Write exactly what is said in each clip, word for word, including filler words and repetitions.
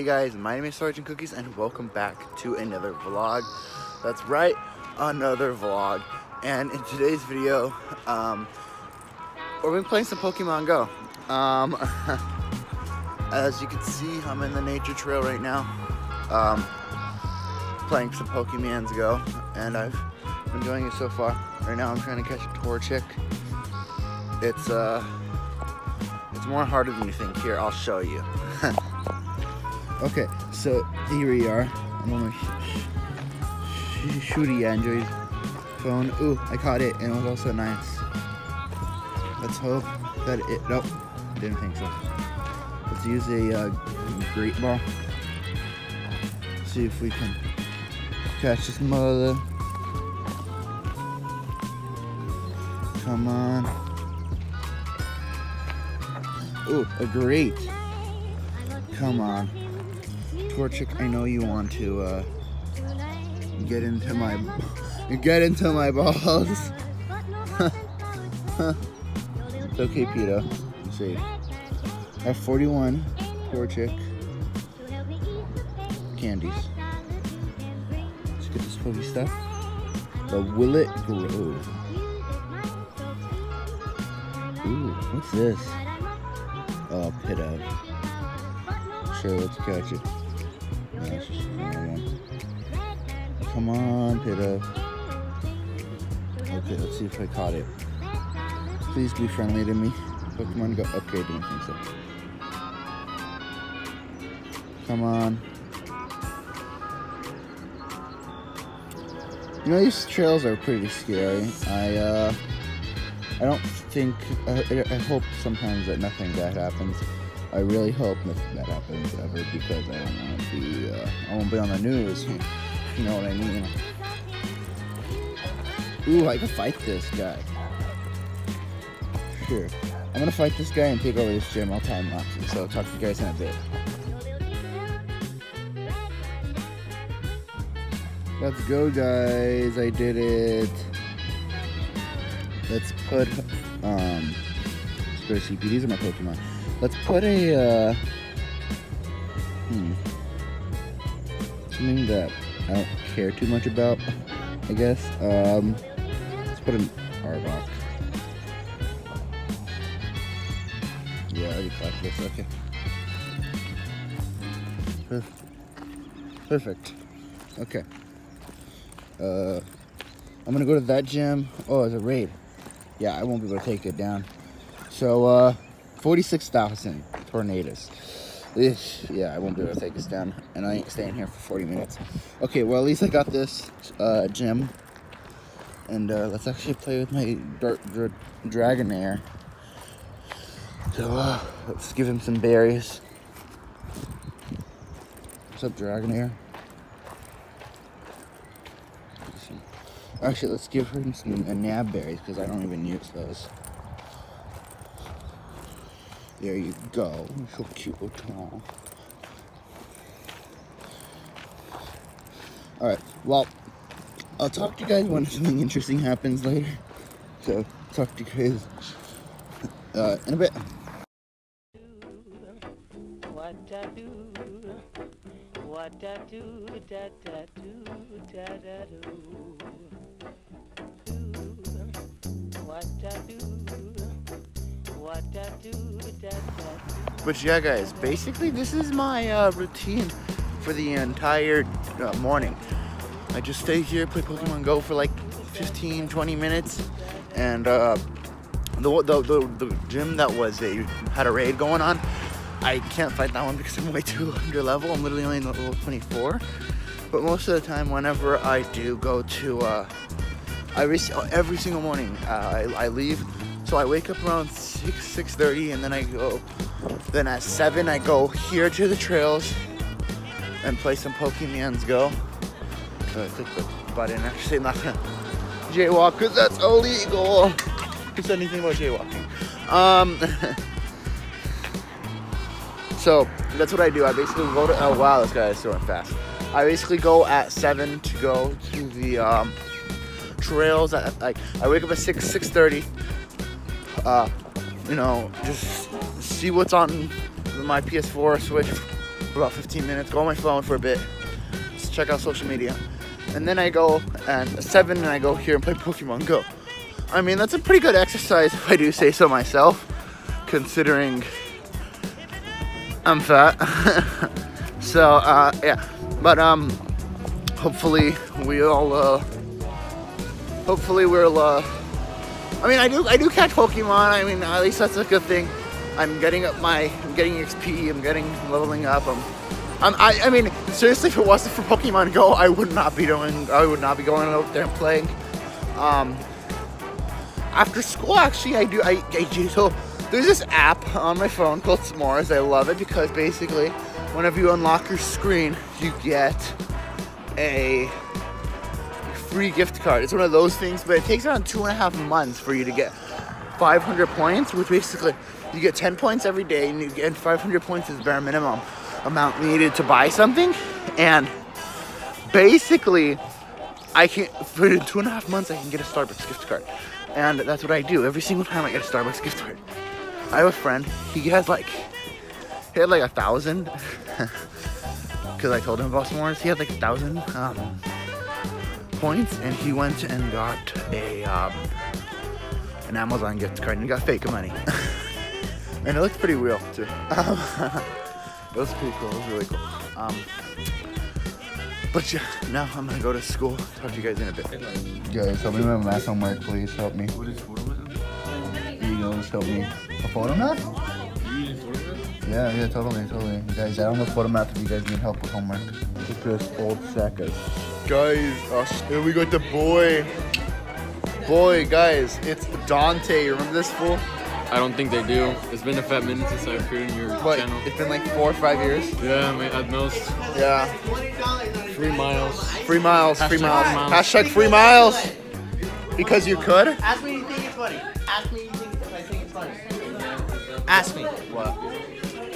Hey guys, my name is Sergeant Cookies and welcome back to another vlog. That's right, another vlog. And in today's video, um, we're going to be playing some Pokemon Go. Um, as you can see, I'm in the nature trail right now, um, playing some Pokemon Go, and I've been doing it so far. Right now I'm trying to catch a Torchic. It's, uh, it's more harder than you think. Here, I'll show you. Okay, so here we are. I'm on my sh sh shooty Android phone. Ooh, I caught it, and it was also nice. Let's hope that it. Nope, didn't think so. Let's use a uh, great ball. See if we can catch this mother. Come on. Ooh, a great. Come on. Torchic, I know you want to uh, get into my get into my balls. It's okay, Pito. Let's see. F forty-one, Torchic, candies. Let's get this pokey stuff. The Will It Grow. Ooh, what's this? Oh, Pito. Sure, let's catch it. Come on, Pito. Okay, let's see if I caught it. Please be friendly to me. Pokemon Go. Okay, didn't think so. Come on. You know, these trails are pretty scary. I, uh, I don't think, I, I hope sometimes that nothing bad happens. I really hope nothing that happens ever, because I don't want to be, uh, I won't be on the news, you know what I mean. Ooh, I can fight this guy. Sure. I'm going to fight this guy and take over this gym. I'll time-lapse it, so I'll talk to you guys in a bit. Let's go, guys. I did it. Let's put, um, C P. These are my Pokemon. Let's put a, uh, hmm, something that I don't care too much about, I guess. Um, let's put an Arbok. Yeah, I already caught this, okay. Perfect. Okay. Uh, I'm gonna go to that gym. Oh, it's a raid. Yeah, I won't be able to take it down. So, uh, forty-six thousand tornadoes. Ugh, yeah, I won't be able to take this down, and I ain't staying here for forty minutes. Okay, well, at least I got this uh, gym, and uh, let's actually play with my dra dra Dragonair. So uh, let's give him some berries. What's up, Dragonair? Actually, let's give him some uh, nab berries, because I don't even use those. There you go. So cute. Aww. All right. Well, I'll talk to you guys when something interesting happens later. So talk to you guys uh, in a bit. But yeah, guys, basically this is my uh, routine for the entire uh, morning. I just stay here, play Pokemon Go for like fifteen, twenty minutes, and uh, the, the the the gym that was a had a raid going on. I can't fight that one because I'm way too under level. I'm literally only in level twenty-four. But most of the time, whenever I do go to, uh, I every single morning uh, I, I leave. So I wake up around six, six thirty, and then I go, then at seven I go here to the trails and play some Pokemon's Go. So I click the button. Actually, I'm not gonna jaywalk, because that's illegal. Who said anything about jaywalking? Um, so that's what I do. I basically go to, oh wow, this guy is so fast. I basically go at seven to go to the um, trails. I, I, I wake up at six, six thirty. Uh, you know, just see what's on my P S four, Switch, for about fifteen minutes, go on my phone for a bit, just check out social media, and then I go and seven and I go here and play Pokemon Go. I mean, that's a pretty good exercise if I do say so myself, considering I'm fat. So uh, yeah, but um, hopefully we'll uh, hopefully we'll uh, I mean, I do I do catch Pokemon. I mean, at least that's a good thing. I'm getting up my, I'm getting X P, I'm getting leveling up. I'm, I'm I I mean, seriously, if it wasn't for Pokemon Go, I would not be doing, I would not be going out there and playing. Um, after school, actually, I do I, I do so. There's this app on my phone called S'mores. I love it because basically, whenever you unlock your screen, you get a free gift card. It's one of those things, but it takes around two and a half months for you to get five hundred points, which basically, you get ten points every day, and you get five hundred points is the bare minimum amount needed to buy something. And basically, I can, for two and a half months, I can get a Starbucks gift card. And that's what I do. Every single time I get a Starbucks gift card. I have a friend, he has like, he had like a thousand, because I told him about S'mores. He had like a thousand um, points, and he went and got a um, an Amazon gift card, and he got fake money. And it looked pretty real, too. It was pretty cool, it was really cool. Um, but yeah, now I'm gonna go to school, talk to you guys in a bit. Guys, help me with my math homework, please, help me. What is photomath? Here you go, just help me. A photomath? Yeah, yeah, totally, totally. Guys, I don't know photomath if you guys need help with homework. Look at this old sackers. Guys, oh, here we got the boy. Boy, guys, it's Dante. You remember this fool? I don't think they do. It's been a fat minute since I've created your what, channel. It's been like four or five years? Yeah, I mean, at most. Yeah. Three miles. Three miles, Hashtag free miles. miles. Hashtag free miles. Because you could? Ask me if you think it's funny. Ask me if I think it's funny. Ask me. What?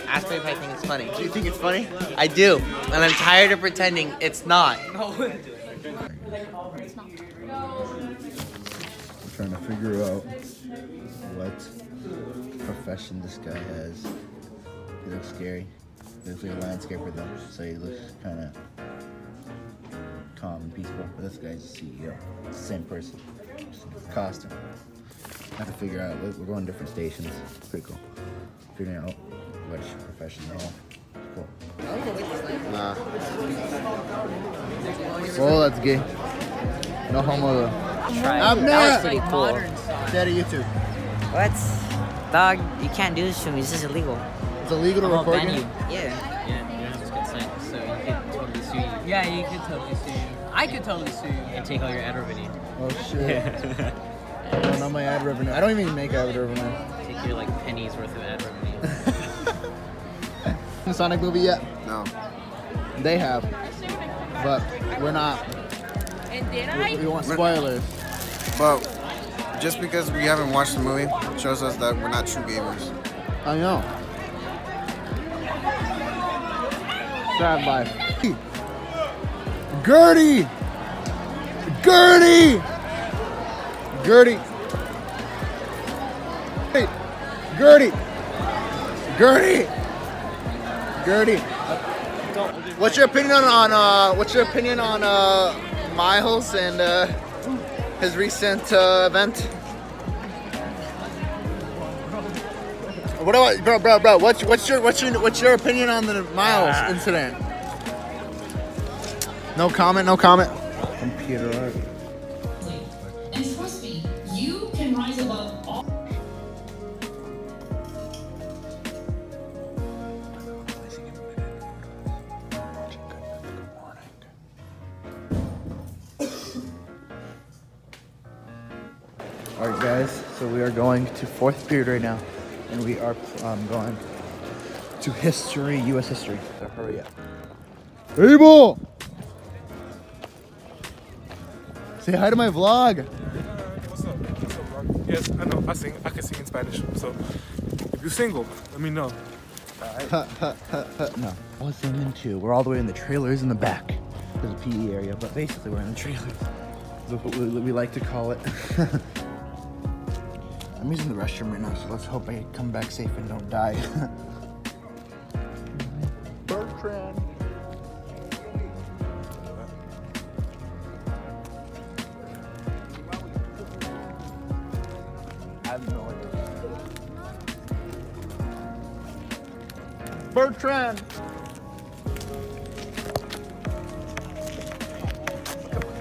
Ask me if I think it's funny. Do you think it's funny? I do, and I'm tired of pretending it's not. No. I'm trying to figure out what profession this guy has. He looks scary. He looks like a landscaper though, so he looks kind of calm and peaceful. But this guy's the C E O. It's the same person. Costume. I have to figure out. We're going to different stations. It's pretty cool. Figuring out which profession they're all. Cool. Nah. Oh, that's gay. No homo though. I'm not. That was pretty cool. Daddy, YouTube. What? Dog, you can't do this to me. This is illegal. It's illegal to record you? Yeah. Yeah, you don't have consent, so you could totally sue you. Yeah, you could totally sue you. I could totally sue you. And take all your ad revenue. Oh, shit. I don't my ad revenue. I don't even make ad revenue. You're like pennies worth of ad revenue. Sonic movie yet? No. They have, but we're not. And then I. We want spoilers. Well, just because we haven't watched the movie shows us that we're not true gamers. I know. Sad life. Gertie. Gertie. Gertie. Gertie! Gertie! Gertie! What's your opinion on uh, what's your opinion on uh, Miles and uh, his recent uh, event? What about bro, bro, bro? What's what's your what's your what's your opinion on the Miles ah. incident? No comment. No comment. Computer art. And trust me, you can rise above all. Alright guys, so we are going to fourth period right now, and we are um, going to history, U S history. So hurry up. People! Say hi to my vlog! What's up? What's up, bro? Yes, I know, I sing, I can sing in Spanish, so if you're single, let me know. Alright. Ha, ha, ha, ha, no. I was singing too. We're all the way in the trailers in the back. There's a P E area, but basically we're in the trailers. That's what we like to call it. I'm using the restroom right now, so let's hope I come back safe and don't die. Bertrand. I have no idea. Bertrand!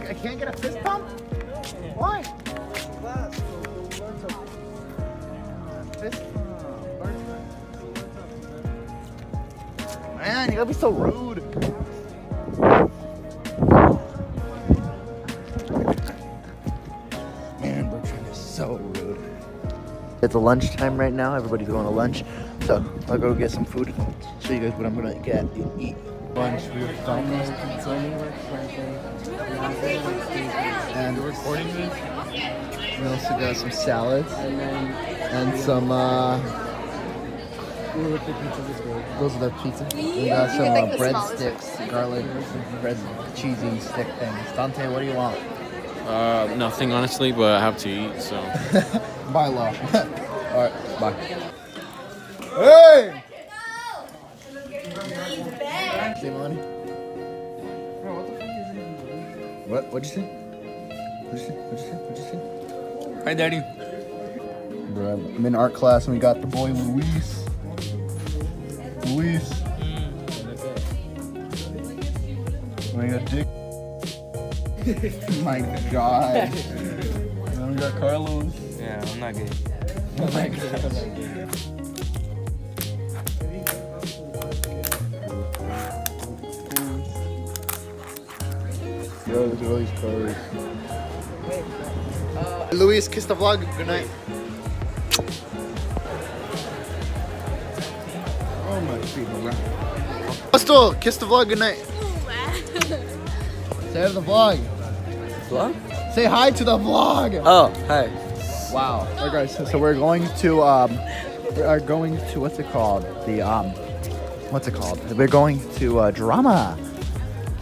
I can't get a fist pump? Why? Fist pump. Bertrand. Man, you gotta be so rude. It's lunchtime right now. Everybody's going to lunch, so I'll go get some food. Show you guys what I'm gonna get and eat. Lunch. We have Domino's pizza. And we're recording this. We also got some salads and, then, and some. Uh, those are the pizza. We got some uh, breadsticks, garlic, bread, cheesy stick things. Dante, what do you want? Uh, nothing honestly, but I have to eat, so. Bye, love. All right, bye. Hey! Say money. Bro, what the fuck is it? What? What'd you say? What'd you say? What'd you say? What'd you say? Hi, Daddy. Bro, I'm in art class and we got the boy Luis. Luis. Mm. We got Dick. My God. And then we got Carlos. Yeah, I'm not good. Oh my God. Yo, look at all these cars. Uh, Luis, kiss the vlog. Good night. Oh my God. Pastor, kiss the vlog. Good night. Say the vlog. Vlog? Say hi to the vlog. Oh, hi. Wow. All right, guys, so, so we're going to um, we are going to what's it called? The um, what's it called? We're going to uh, drama.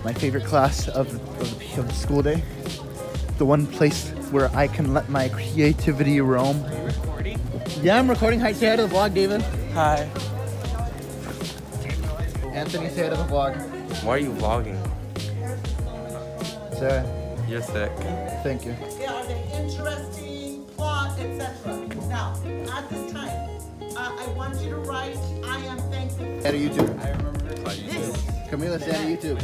My favorite class of, of, the, of the school day. The one place where I can let my creativity roam. Are you recording? Yeah, I'm recording. Hi, say hi to the vlog, David. Hi. Anthony, say hi to the vlog. Why are you vlogging? Sarah. You're sick. Thank you. There is an interesting plot, et cetera. Now, at this time, uh, I want you to write, I am thankful. Say to YouTube. I remember this. YouTube. Camila, say to YouTube.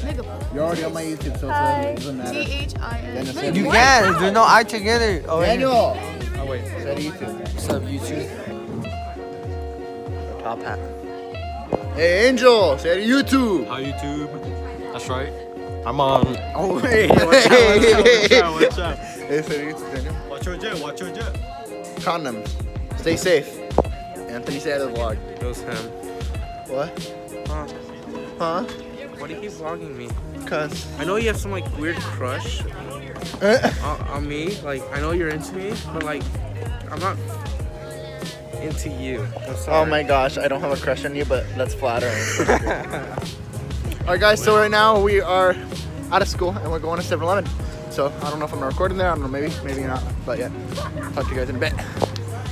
You're already on my YouTube, so it doesn't matter. T H I N. You can. There's no I together. Oh, Daniel. Oh, wait. Say to YouTube. What's up, YouTube? Top hat. Hey, Angel. Say to YouTube. Hi, YouTube. That's right. I'm on. Oh, hey. Watch out. Watch your jet. Watch your jet. Condoms. Stay safe. Anthony said the vlog. It was him. What? Huh? Huh? Why do you keep vlogging me? Because I know you have some like weird crush on, on me. Like, I know you're into me, but like, I'm not into you. I'm sorry. Oh my gosh, I don't have a crush on you, but that's flattering. Alright guys, so right now we are out of school and we're going to seven eleven. So I don't know if I'm recording there, I don't know, maybe, maybe not, but yeah, talk to you guys in a bit.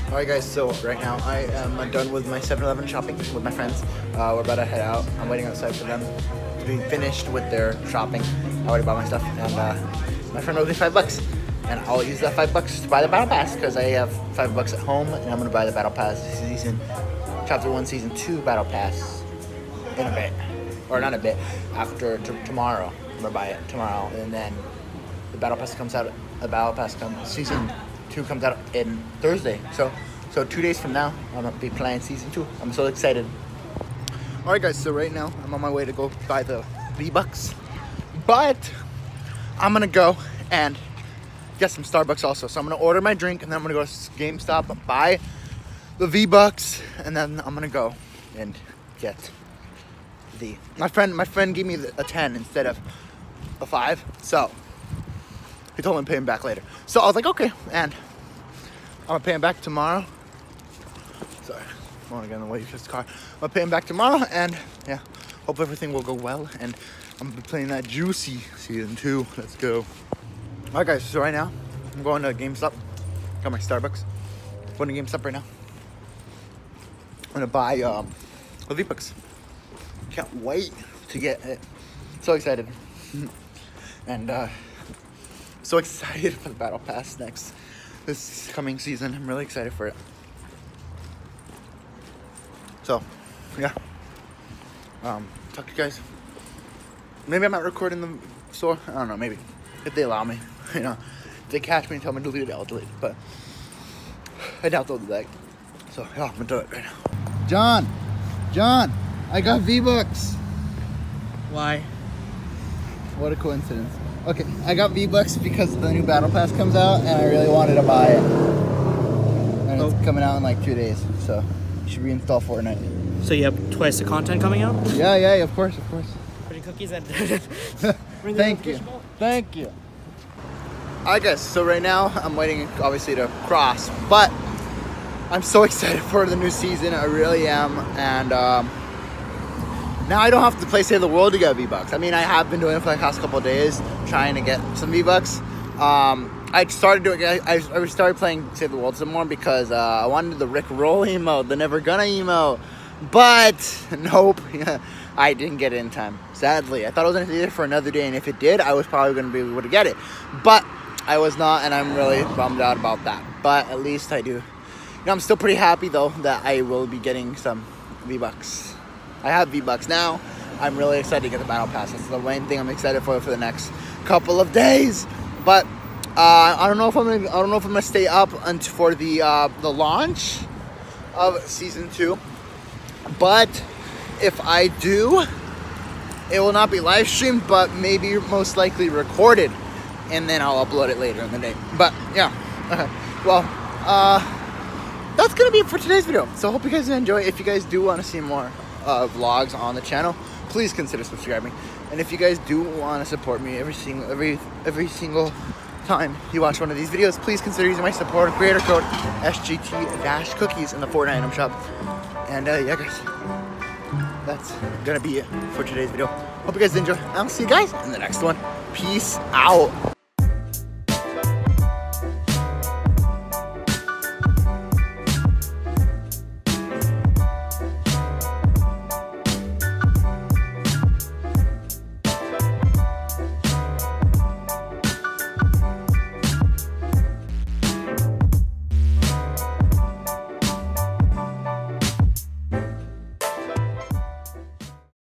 Alright guys, so right now I am done with my seven eleven shopping with my friends. Uh, we're about to head out. I'm waiting outside for them to be finished with their shopping. I already bought my stuff and uh, my friend owes me five bucks. And I'll use that five bucks to buy the Battle Pass because I have five bucks at home and I'm going to buy the Battle Pass season, chapter one, season two Battle Pass in a bit. Or not a bit, after t tomorrow. I'm gonna buy it tomorrow, and then the Battle Pass comes out. The Battle Pass comes season two comes out in Thursday. So, so two days from now, I'm gonna be playing season two. I'm so excited. All right, guys. So right now, I'm on my way to go buy the V-Bucks, but I'm gonna go and get some Starbucks also. So I'm gonna order my drink, and then I'm gonna go to GameStop and buy the V-Bucks, and then I'm gonna go and get. The, my friend, my friend gave me a ten instead of a five, so he told me to pay him back later. So I was like, okay, and I'm gonna pay him back tomorrow. Sorry, I want to get in the way of his car. I'm gonna pay him back tomorrow, and yeah, hope everything will go well. And I'm gonna be playing that Juicy season two. Let's go. All right, guys. So right now, I'm going to GameStop. Got my Starbucks. Going to GameStop right now. I'm gonna buy um, the V-Bucks. Can't wait to get it. So excited. And uh so excited for the Battle Pass next. this coming season. I'm really excited for it. So, yeah. Um, talk to you guys. Maybe I'm not recording the store. I don't know, maybe. If they allow me. You know, if they catch me and tell me to delete it, I'll delete it. But I doubt they'll do that. So, yeah, I'm gonna do it right now. John! John! I got V-Bucks! Why? What a coincidence. Okay, I got V-Bucks because the new Battle Pass comes out and I really wanted to buy it. And oh. It's coming out in like two days, so you should reinstall Fortnite. So you have twice the content coming out? Yeah, yeah, of course, of course. Pretty cookies and... Thank you. Thank you. I guess, so right now I'm waiting obviously to cross, but I'm so excited for the new season, I really am, and um, now I don't have to play Save the World to get V-Bucks. I mean, I have been doing it for the past couple of days, trying to get some V-Bucks. Um, I started doing, I, I started playing Save the World some more because uh, I wanted the Rick Roll emote, the Never Gonna emote, but nope, I didn't get it in time, sadly. I thought I was gonna do it for another day, and if it did, I was probably gonna be able to get it, but I was not, and I'm really bummed out about that, but at least I do. You know, I'm still pretty happy though that I will be getting some V-Bucks. I have V-Bucks now. I'm really excited to get the Battle Pass. That's the main thing I'm excited for for the next couple of days. But uh, I don't know if I'm gonna, I don't know if I'm gonna stay up until for the uh, the launch of season two. But if I do, it will not be live streamed, but maybe most likely recorded, and then I'll upload it later in the day. But yeah, okay. Well, uh, that's gonna be it for today's video. So I hope you guys enjoy. If you guys do want to see more Uh, vlogs on the channel, please consider subscribing. And if you guys do want to support me every single every every single time you watch one of these videos, please consider using my support creator code S G T cookies in the Fortnite item shop. And uh, yeah, guys, that's gonna be it for today's video. Hope you guys enjoy. I'll see you guys in the next one. Peace out.